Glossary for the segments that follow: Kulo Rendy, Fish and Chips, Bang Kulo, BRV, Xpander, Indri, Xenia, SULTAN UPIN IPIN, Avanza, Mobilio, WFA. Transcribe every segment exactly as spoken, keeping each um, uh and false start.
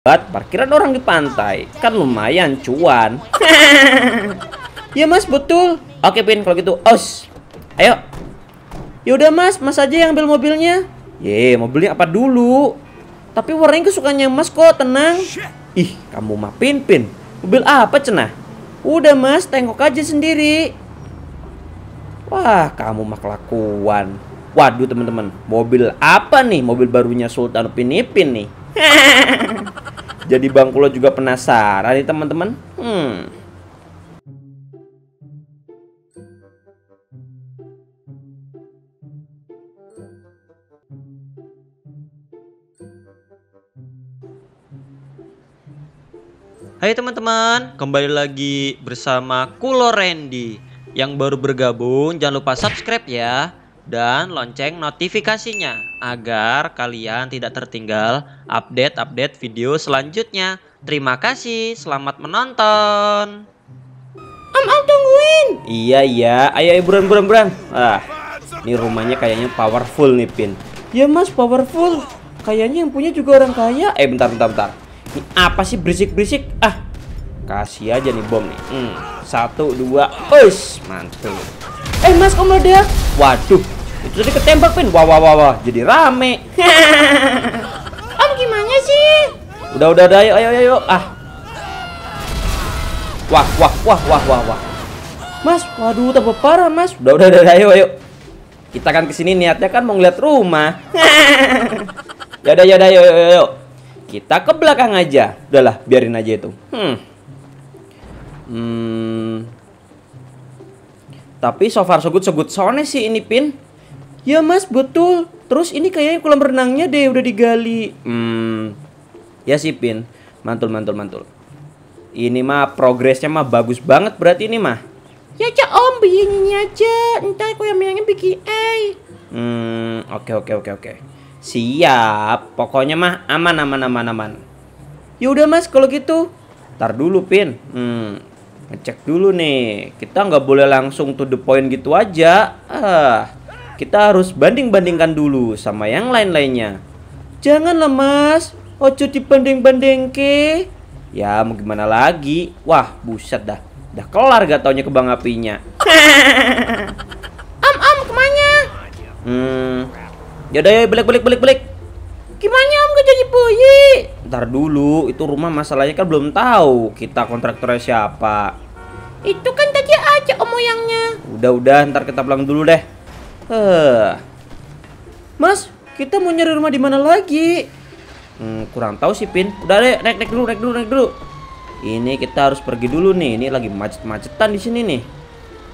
Buat parkiran orang di pantai kan lumayan cuan. Ya mas, betul. Oke Pin, kalau gitu os. Ayo. Yaudah mas, mas aja yang ambil mobilnya. Ye, mau beli apa dulu? Tapi warnanya kesukaannya mas kok, tenang. Ih, kamu mah Pin Pin. Mobil apa cenah? Udah mas, tengok aja sendiri. Wah, kamu mah kelakuan. Waduh teman-teman, mobil apa nih? Mobil barunya Sultan Upin Ipin nih. Jadi Bang Kulo juga penasaran nih teman-teman. Hmm. Hai teman-teman, kembali lagi bersama Kulo Rendy. Yang baru bergabung jangan lupa subscribe ya, dan lonceng notifikasinya agar kalian tidak tertinggal update-update video selanjutnya. Terima kasih, selamat menonton. Om Om tungguin. Iya iya, ayo ayo buruan buruan buruan. Ah, ini rumahnya kayaknya powerful nih Pin. Ya mas, powerful. Kayaknya yang punya juga orang kaya. Eh bentar bentar bentar. Ini apa sih berisik-berisik? Ah, kasih aja nih bom nih. Hmm, satu dua, us mantul. Eh mas, kok meledak? Waduh. Itu tadi ketembak Pin, wah wah wah wah, jadi rame. Om gimana sih? Udah udah, udah ayo ayo ayo ah. Wah wah wah wah wah wah. Mas, waduh tambah parah mas. Udah udah udah ayo ayo. Kita kan kesini niatnya kan mau ngeliat rumah. Ya udah ya udah ayo ayo ayo. Kita ke belakang aja. Udahlah, biarin aja itu. Hmm. Hmm. Tapi so far so good so good soalnya sih ini Pin. Ya mas, betul. Terus ini kayaknya kolam renangnya deh, udah digali. Hmm, ya sih Pin. Mantul, mantul, mantul. Ini mah progresnya mah bagus banget berarti ini mah. Ya cak om, begini aja. Entar aku yang bilangin bikin ay. Hmm, oke, oke, oke, oke. Siap. Pokoknya mah aman, aman, aman, aman. Ya udah mas, kalau gitu. Ntar dulu Pin. Hmm, ngecek dulu nih. Kita nggak boleh langsung to the point gitu aja. Ah. Kita harus banding-bandingkan dulu sama yang lain-lainnya. Janganlah mas, ojo dibanding-banding ke. Ya mau gimana lagi. Wah buset dah. Dah kelar gak taunya kebang apinya. Om om kemana? Hmm. Yaudah ya balik-balik-balik. Gimana om gak jadi boyi? Ntar dulu, itu rumah masalahnya kan belum tahu kita kontraktornya siapa. Itu kan tadi aja om moyangnya. Udah-udah ntar kita pulang dulu deh. Uh. Mas, kita mau nyari rumah di mana lagi? Hmm, kurang tahu sih Pin. Udah deh, naik naik dulu, naik dulu, naik dulu. Ini kita harus pergi dulu nih. Ini lagi macet-macetan di sini nih.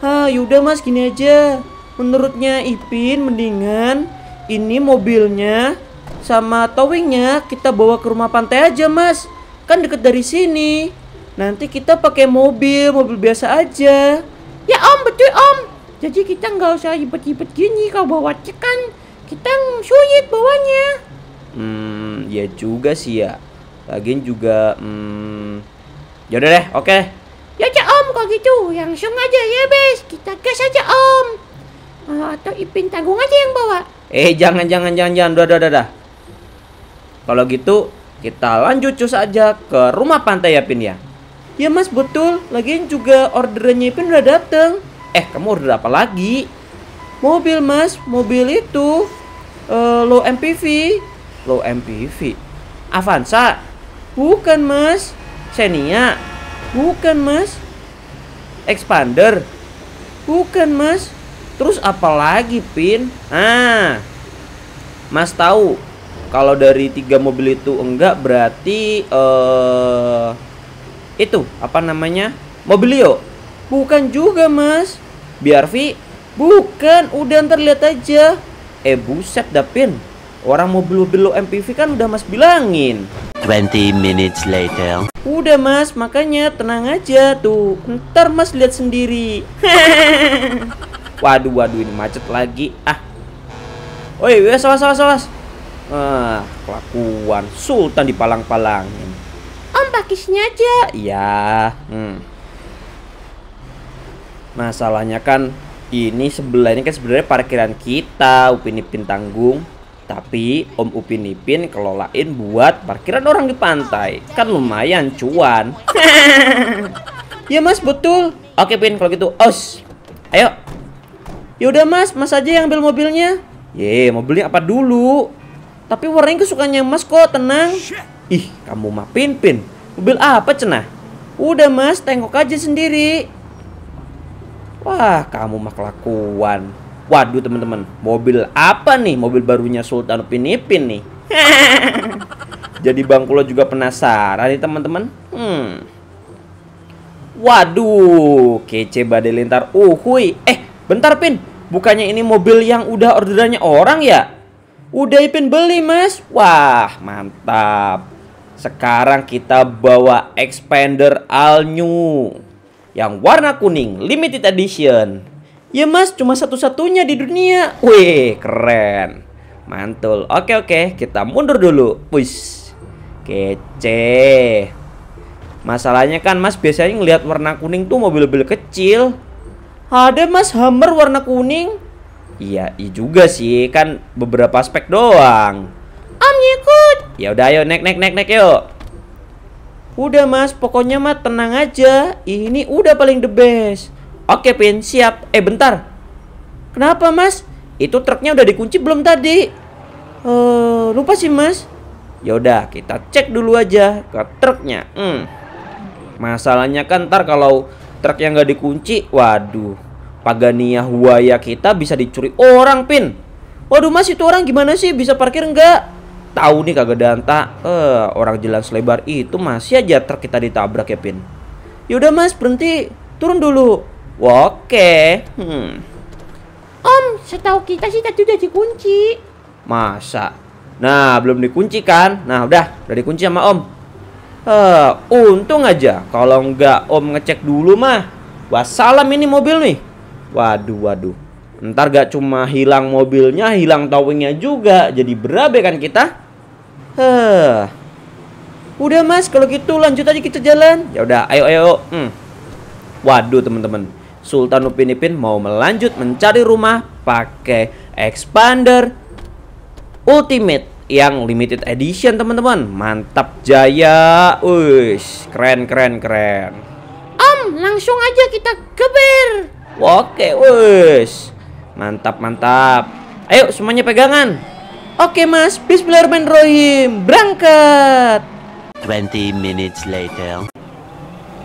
Ha, yaudah mas, gini aja. Menurutnya Ipin mendingan ini mobilnya sama towingnya kita bawa ke rumah pantai aja mas. Kan deket dari sini. Nanti kita pakai mobil, mobil biasa aja. Ya om, betul om. Jadi kita nggak usah ribet-ribet gini kalau bawa cek kan. Kita sulit bawanya. Hmm, ya juga sih ya. Lagian juga, hmm... Yaudah deh, oke. Okay. Ya cak om, kalau gitu langsung aja ya bes. Kita gas aja om. Atau Ipin tanggung aja yang bawa. Eh, jangan, jangan, jangan, jangan. Udah, udah, udah, udah. Kalau gitu, kita lanjut cus aja ke rumah pantai ya Pin ya. Ya mas, betul. Lagian juga orderannya Pin udah dateng. Eh, kamu order apa lagi? Mobil, mas. Mobil itu uh, low M P V. Low M P V? Avanza? Bukan, mas. Xenia? Bukan, mas. Expander? Bukan, mas. Terus apa lagi, Pin? Ah, mas tahu. Kalau dari tiga mobil itu enggak, berarti... Uh, itu, apa namanya? Mobilio? Bukan juga, mas. B R V? Bukan, udah ntar lihat aja. Eh buset dah Pin. Orang mobil-mobil low M P V kan udah mas bilangin. twenty minutes later. Udah mas, makanya tenang aja tuh. Ntar mas lihat sendiri. Waduh waduh, ini macet lagi. Ah. Oi, wes awas awas awas. Ah, kelakuan Sultan dipalang-palangin. Om pakisnya aja. Iya. Hmm. Masalahnya kan ini sebelah ini kan sebenarnya parkiran kita, Upin Ipin tanggung. Tapi Om Upin Ipin kelolain buat parkiran orang di pantai. Kan lumayan cuan. Ya mas, betul. Oke Pin, kalau gitu os. Ayo. Yaudah mas, mas aja yang ambil mobilnya. Ye, mau beli apa dulu? Tapi warnanya kesukaannya mas kok, tenang. Ih, kamu mah Pin Pin. Mobil apa cenah? Udah mas, tengok aja sendiri. Wah, kamu mah kelakuan. Waduh teman-teman, mobil apa nih? Mobil barunya Sultan Upin Ipin nih. Jadi Bang Kulo juga penasaran nih teman-teman. Hmm. Waduh, kece badai lintar. Uhuy. Eh, bentar Pin. Bukannya ini mobil yang udah orderannya orang ya? Udah Ipin beli mas. Wah, mantap. Sekarang kita bawa Expander All New yang warna kuning limited edition. Ya mas, cuma satu-satunya di dunia. Wih, keren. Mantul. Oke oke, kita mundur dulu. Push. Kece. Masalahnya kan mas biasanya ngelihat warna kuning tuh mobil-mobil kecil. Ada mas Hummer warna kuning? Iya, iya juga sih, kan beberapa aspek doang. Om ikut. Ya udah ayo naik naik naik naik yuk. Udah mas, pokoknya mah tenang aja. Ini udah paling the best. Oke Pin, siap. Eh bentar. Kenapa mas? Itu truknya udah dikunci belum tadi? Uh, lupa sih mas. Ya udah kita cek dulu aja ke truknya. Hmm. Masalahnya kan ntar kalau truk yang nggak dikunci, waduh, Pagania Huaya kita bisa dicuri orang Pin. Waduh mas, itu orang gimana sih, bisa parkir nggak? Tahu nih kagak danta. Eh, orang jalan selebar itu masih aja truk kita ditabrak ya Pin. Yaudah mas, berhenti, turun dulu. Oke. Hmm. Om, setahu kita sih tadi udah dikunci. Masa? Nah, belum dikunci kan? Nah, udah, udah dikunci sama Om. Eh, untung aja. Kalau nggak Om ngecek dulu mah, wassalam ini mobil nih. Waduh, waduh. Ntar gak cuma hilang mobilnya, hilang towingnya juga. Jadi berabe kan kita. Heh. Udah mas, kalau gitu lanjut aja kita jalan. Ya udah, ayo ayo. Hmm. Waduh teman-teman, Sultan Upin Ipin mau melanjut mencari rumah pakai Expander Ultimate yang limited edition teman-teman. Mantap jaya. Uish, keren keren keren. Om, langsung aja kita geber. Oke uish. Mantap, mantap. Ayo semuanya pegangan. Oke mas, bismillahirrahmanirrahim. Berangkat. twenty minutes later.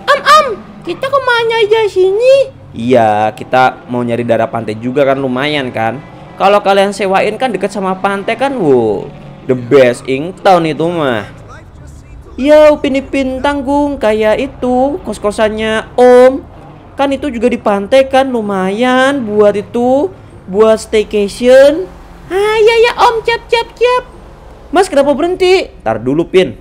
Om, om, kita kemana aja sini? Iya, kita mau nyari daerah pantai juga kan, lumayan kan. Kalau kalian sewain kan dekat sama pantai kan, wow, the best in town itu mah. Ya, Upin Ipin tanggung kayak itu kos-kosannya Om. Kan itu juga di pantai kan, lumayan buat itu, buat staycation. Ah ya ya om, cap cap cap. Mas kenapa berhenti? Tar dulu Pin.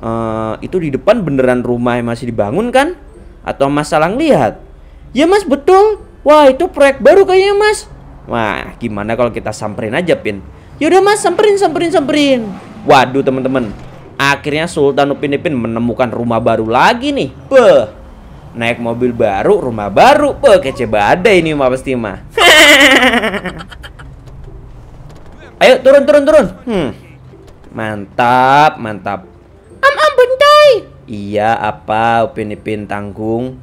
Uh, itu di depan beneran rumah yang masih dibangun kan? Atau mas salah lihat? Ya mas, betul. Wah, itu proyek baru kayaknya mas. Wah, gimana kalau kita samperin aja Pin? Yaudah mas, samperin samperin samperin. Waduh teman-teman, akhirnya Sultan Upin Ipin menemukan rumah baru lagi nih. Beuh. Naik mobil baru, rumah baru. Wah, kece badai ini mah pasti mah. Ayo turun turun turun. Hmm. Mantap, mantap. Am am bentai. Iya, apa Upin Ipin tanggung?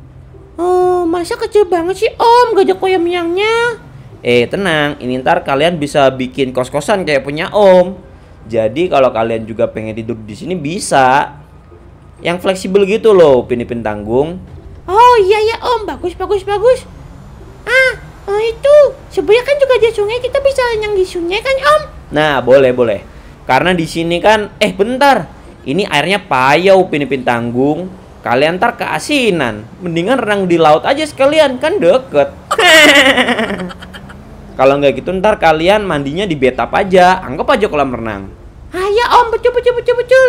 Oh, masa kecil banget sih Om, gak ada koyang-koyangnya. Eh, tenang, ini ntar kalian bisa bikin kos-kosan kayak punya Om. Jadi kalau kalian juga pengen tidur di sini bisa. Yang fleksibel gitu loh, Upin Ipin tanggung. Oh iya ya om, bagus bagus bagus. Ah oh, itu sebenarnya kan juga ada sungai, kita bisa yang di sungai kan om? Nah boleh boleh. Karena di sini kan, eh bentar, ini airnya payau Upin Ipin tanggung. Kalian ntar keasinan, mendingan renang di laut aja sekalian kan deket. Kalau nggak gitu ntar kalian mandinya di bathtub aja, anggap aja kolam renang. Ah ya om, betul betul betul betul.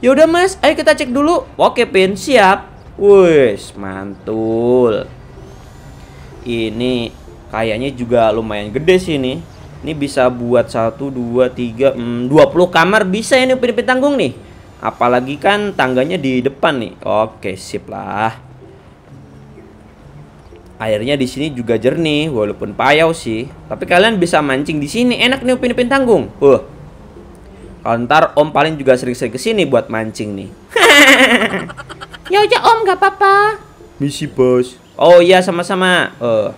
Yaudah mas, ayo kita cek dulu. Oke Pin, siap. Wes, mantul. Ini kayaknya juga lumayan gede sih ini. Ini bisa buat satu, dua, tiga, dua puluh kamar bisa ini Upin Ipin tanggung nih. Apalagi kan tangganya di depan nih. Oke, sip lah. Airnya di sini juga jernih, walaupun payau sih. Tapi kalian bisa mancing di sini, enak nih Upin Ipin Tanggung. Uh, kalau ntar Om paling juga sering-sering kesini buat mancing nih. Ya udah Om, gak apa-apa. Misi bos. Oh iya, sama-sama. Uh.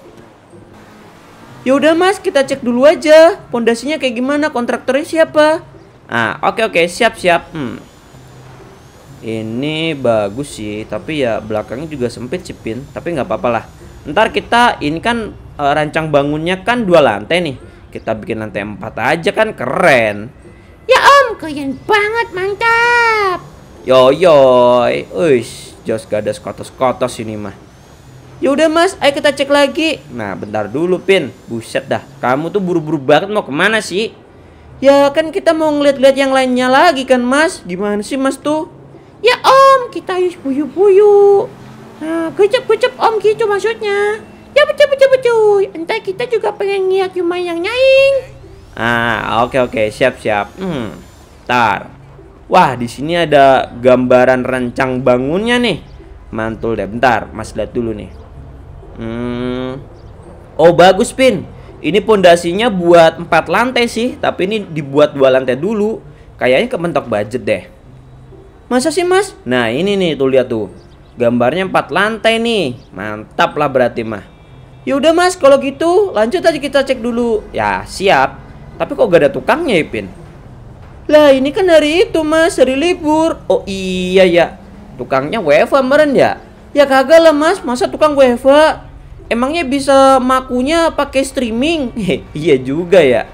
Yaudah mas, kita cek dulu aja pondasinya kayak gimana, kontraktornya siapa. Ah, oke oke, siap-siap. Hmm. Ini bagus sih, tapi ya belakangnya juga sempit cipin, tapi nggak apa-apa lah. Ntar kita ini kan e, rancang bangunnya kan dua lantai nih. Kita bikin lantai empat aja kan keren. Ya Om, keren banget, mantap. Yoyoy, uish, jos gak ada skotos-skotos ini mah. Yaudah mas, ayo kita cek lagi. Nah bentar dulu Pin, buset dah. Kamu tuh buru-buru banget mau kemana sih? Ya kan kita mau ngeliat-liat yang lainnya lagi kan mas. Gimana sih mas tuh? Ya Om, kita harus buyu-buyu. Nah, gecep-gecep Om gitu maksudnya. Ya betul-betul. Entah kita juga pengen ngeliat cuma yang nyaing. Ah oke oke, siap-siap. Hmm, tar. Wah di sini ada gambaran rencang bangunnya nih. Mantul deh. Bentar, mas lihat dulu nih. Hmm. Oh bagus Pin. Ini pondasinya buat empat lantai sih, tapi ini dibuat dua lantai dulu. Kayaknya kementok budget deh. Masa sih mas? Nah ini nih tuh lihat tuh. Gambarnya empat lantai nih. Mantap lah berarti mah. Yaudah mas kalau gitu lanjut aja kita cek dulu. Ya siap. Tapi kok gak ada tukangnya Ipin? Lah ini kan hari itu mas, hari libur. Oh iya ya. Tukangnya W F A meren ya? Ya kagak lah mas, masa tukang W F A? Emangnya bisa makunya pakai streaming? Iya juga ya.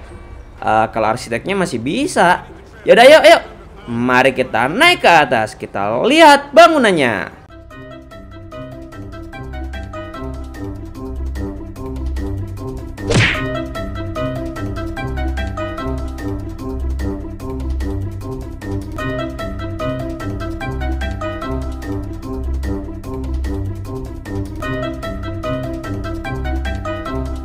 Uh, kalau arsiteknya masih bisa. Yaudah, ayo, ayo. Mari kita naik ke atas. Kita lihat bangunannya.